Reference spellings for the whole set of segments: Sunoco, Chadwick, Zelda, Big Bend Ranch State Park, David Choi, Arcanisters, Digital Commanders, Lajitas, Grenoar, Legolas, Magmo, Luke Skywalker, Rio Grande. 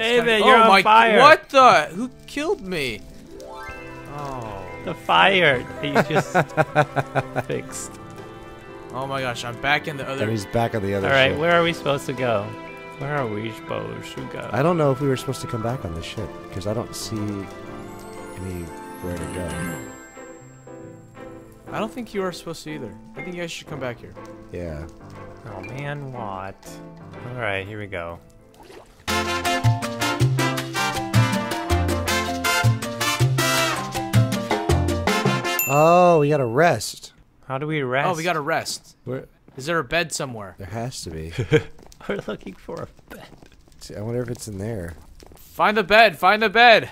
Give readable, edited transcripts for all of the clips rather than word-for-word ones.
David, you're on fire. What the? Who killed me? Oh. The fire that you just fixed. Oh my gosh, I'm back in the other. He's back on the other. All right, ship. Where are we supposed to go? Where are we supposed to go? I don't know if we were supposed to come back on this ship because I don't see anywhere to go. I don't think you are supposed to either. I think you guys should come back here. Yeah. Oh man, what? All right, here we go. Oh, we gotta rest. How do we rest? Oh, we gotta rest. Where? Is there a bed somewhere? There has to be. We're looking for a bed. See, I wonder if it's in there. Find the bed! Find the bed!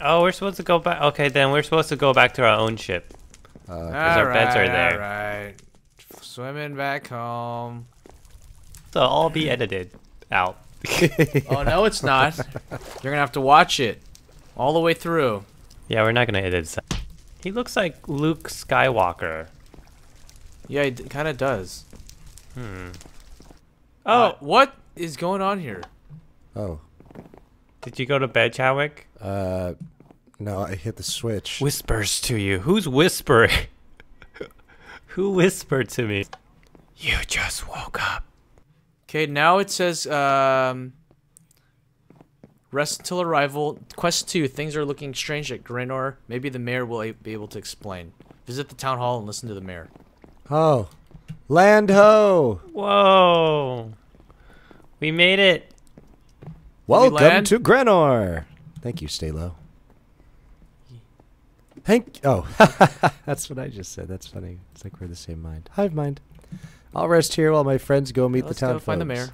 Oh, we're supposed to go back. Okay, then we're supposed to go back to our own ship. Because our beds are there. Alright. Swimming back home. So all be edited out. Oh, no, it's not. You're gonna have to watch it all the way through. Yeah, we're not gonna edit this. He looks like Luke Skywalker. Yeah, he kind of does. Hmm. Oh, what is going on here? Oh. Did you go to bed, Chadwick? No, I hit the switch. Whispers to you. Who's whispering? Who whispered to me? You just woke up. Okay, now it says, rest until arrival. Quest 2. Things are looking strange at Grenoar. Maybe the mayor will be able to explain. Visit the town hall and listen to the mayor. Oh. Land ho! Whoa. We made it. Welcome to Grenoar. Thank you, stay low. Thank you. Oh. That's what I just said. That's funny. It's like we're the same mind. Hive mind. I'll rest here while my friends go meet the town folks. Let's go find the mayor.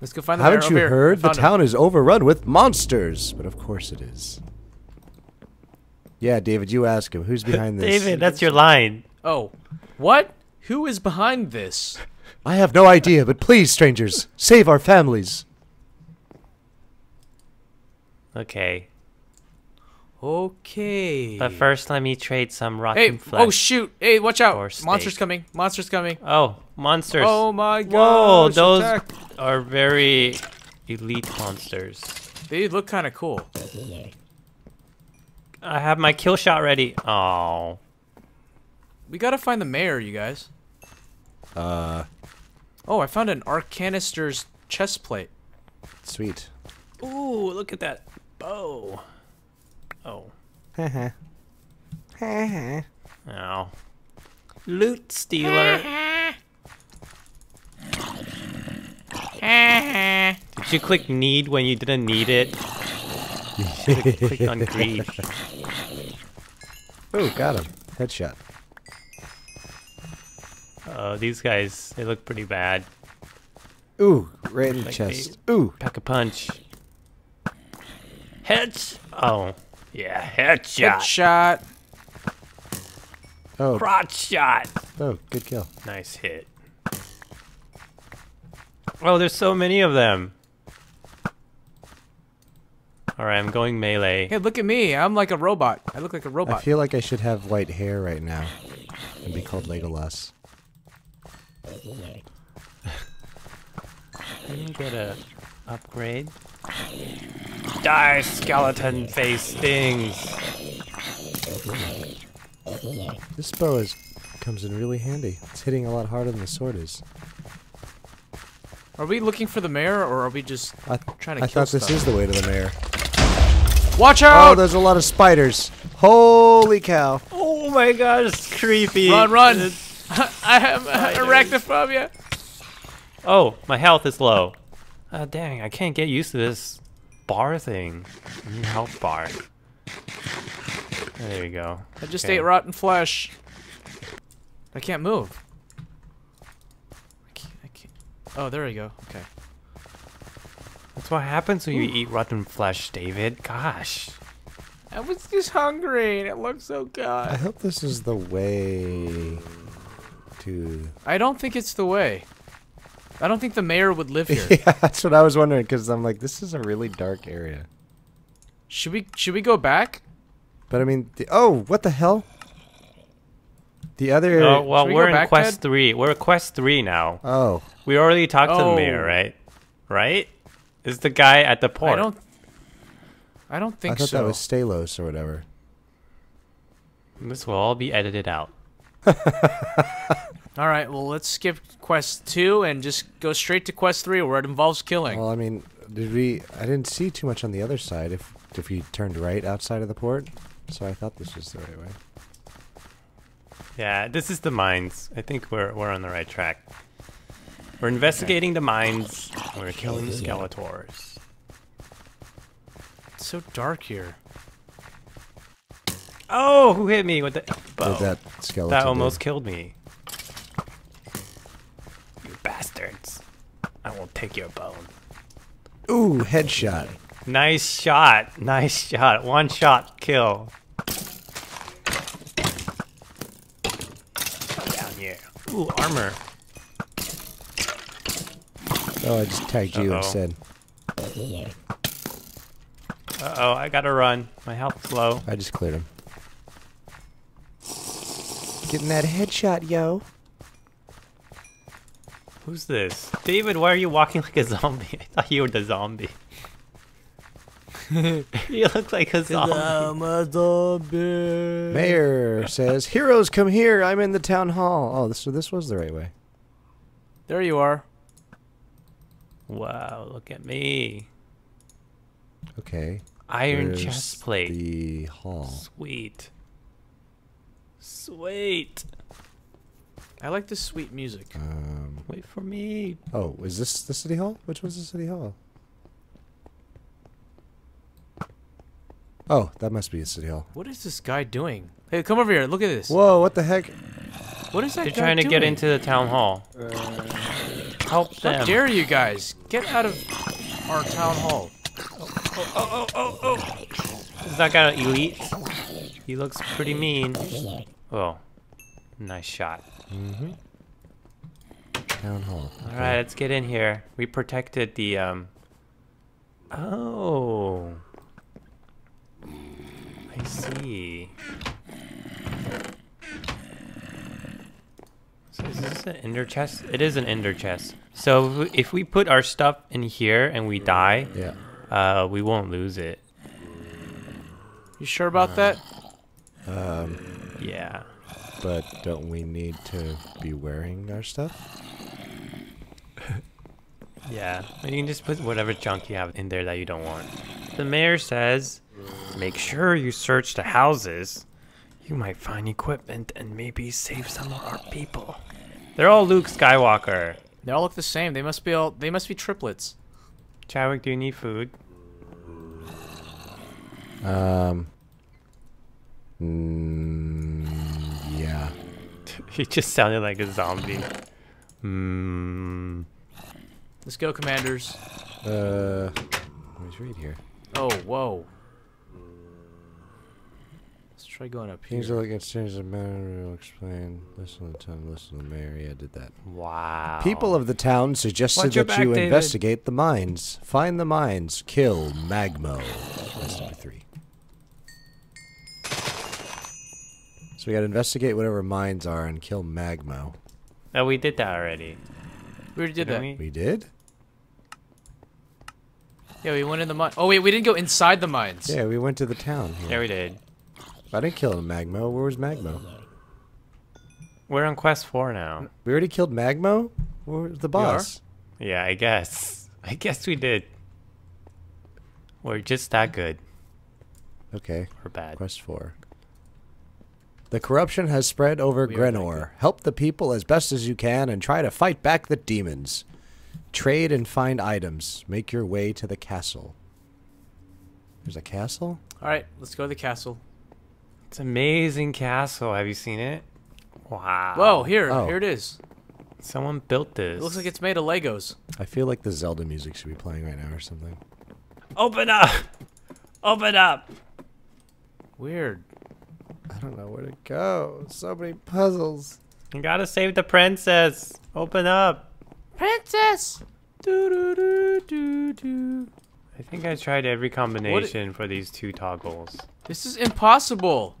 Let's go find the mayor. Haven't you heard? The town is overrun with monsters. But of course it is. Yeah, David, you ask him. Who's behind this? David, that's your line. Oh. What? Who is behind this? I have no idea, but please, strangers, save our families. Okay. Okay. But first, let me trade some rotten flesh. Oh, shoot. Hey, watch out. Monster's coming. Monster's coming. Oh, monsters. Oh, my God. Whoa, those are very elite monsters. They look kind of cool. I have my kill shot ready. Oh. We gotta find the mayor, you guys. Oh, I found an Arcanisters chest plate. Sweet. Ooh, look at that bow. Oh. Haha. Haha. Ow. Loot stealer. Did you click need when you didn't need it? You clicked on greed. Ooh, got him. Headshot. Oh, these guys, they look pretty bad. Ooh, right in the chest. Ooh. Pack a punch. Heads. Oh. Yeah, headshot. Headshot. Oh. Crotch shot. Oh, good kill. Nice hit. Oh, there's so many of them. All right, I'm going melee. Hey, look at me. I'm like a robot. I look like a robot. I feel like I should have white hair right now and be called Legolas. Let me get a upgrade. Die, skeleton face stings. This bow comes in really handy. It's hitting a lot harder than the sword is. Are we looking for the mayor, or are we just trying to kill stuff? This is the way to the mayor. Watch out! Oh, there's a lot of spiders. Holy cow. Oh my god, it's creepy. Run, run. I have arachnophobia. Oh, my health is low. Dang, I can't get used to this bar thing. Health bar. There you go. I just ate rotten flesh. I can't move. I can't. Oh, there we go. Okay. That's what happens when you eat rotten flesh, David. Gosh. I was just hungry and it looked so good. I hope this is the way. I don't think it's the way. I don't think the mayor would live here. Yeah, that's what I was wondering, because I'm like, this is a really dark area. Should we go back? But I mean, oh, what the hell? The other. Oh well, we're in quest 3. We're at quest 3 now. Oh. We already talked to the mayor, right? right? Is the guy at the port? I don't think so. I thought that was Stalos or whatever. This will all be edited out. All right, well, let's skip quest 2 and just go straight to quest 3 where it involves killing. Well, I mean, I didn't see too much on the other side if you turned right outside of the port, so I thought this was the right way. Yeah, this is the mines. I think we're on the right track. We're investigating the mines. We're killing Skeletors. It's so dark here. Oh, who hit me with the bow? That skeleton. That almost killed me. You bastards. I won't take your bone. Ooh, headshot. Nice shot. Nice shot. One shot kill. Down here. Ooh, armor. Oh, I just tagged you instead. Uh-oh, I gotta run. My health's low. I just cleared him. Getting that headshot, yo. Who's this? David, why are you walking like a zombie? I thought you were the zombie. You look like a zombie. I'm a zombie. Mayor says, heroes, come here. I'm in the town hall. Oh, so this was the right way. There you are. Wow, look at me. Okay. Iron chest plate. The hall. Sweet. Sweet. I like the sweet music. Wait for me. Oh, is this the city hall? Which was the city hall? Oh, that must be a city hall. What is this guy doing? Hey, come over here. Look at this. Whoa, what the heck? What is that guy doing? They're trying to get into the town hall. Help them. How dare you guys? Get out of our town hall. Oh. Is that guy elite? He looks pretty mean. Oh, nice shot. Mm-hmm. Town hall. Okay. All right, let's get in here. We protected the, Oh. I see. So is this an ender chest? It is an ender chest. So if we put our stuff in here and we die, yeah. We won't lose it. You sure about that? Yeah. But don't we need to be wearing our stuff? Yeah. You can just put whatever junk you have in there that you don't want. The mayor says, make sure you search the houses. You might find equipment and maybe save some of our people. They're all Luke Skywalker. They all look the same. They must be triplets. Chadwick, do you need food? Yeah. He just sounded like a zombie. Let's go, Commanders. Where's Reed here? Oh, whoa. Let's try going up here. Things are looking strange. The mayor will explain. Listen to the town. Listen to the mayor. Yeah, I did that. Wow. People of the town suggested that you investigate the mines. Find the mines. Kill Magmo. That's number 3. So we gotta investigate whatever mines are and kill Magmo. Oh, we did that already. We already did that. We did? Yeah, we went in the mine. Oh wait, we didn't go inside the mines. Yeah, we went to the town. Here. Yeah, we did. I didn't kill Magmo. Where was Magmo? We're on quest 4 now. We already killed Magmo? Where was the boss? Yeah, I guess. I guess we did. We're just that good. Okay. We're bad. Quest 4. The corruption has spread over Grenoar. Help the people as best as you can and try to fight back the demons. Trade and find items. Make your way to the castle. There's a castle? Alright, let's go to the castle. It's an amazing castle. Have you seen it? Wow. Whoa, here it is. Someone built this. It looks like it's made of Legos. I feel like the Zelda music should be playing right now or something. Open up! Open up! Weird. I don't know where to go. So many puzzles. You gotta save the princess. Open up. Princess! Do-do-do-do-do. I think I tried every combination for these 2 toggles. This is impossible!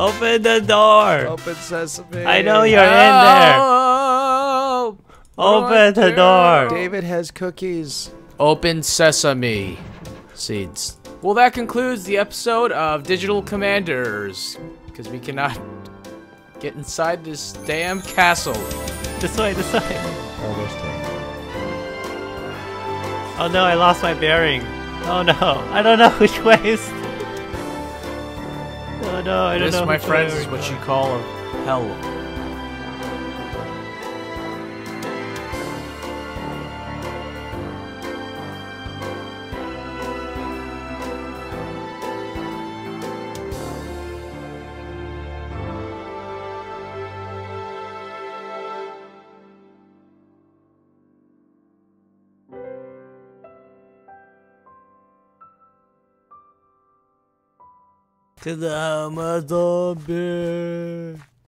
Open the door. Open sesame. I know you're in there. Open the door. David has cookies. Open sesame seeds. Well, that concludes the episode of Digital Commanders, because we cannot get inside this damn castle. This way, this way. Oh no, I lost my bearing. Oh no, I don't know which way is. Oh no, I don't know. This, my friends, is what you call a hell. Cause I'm a zombie.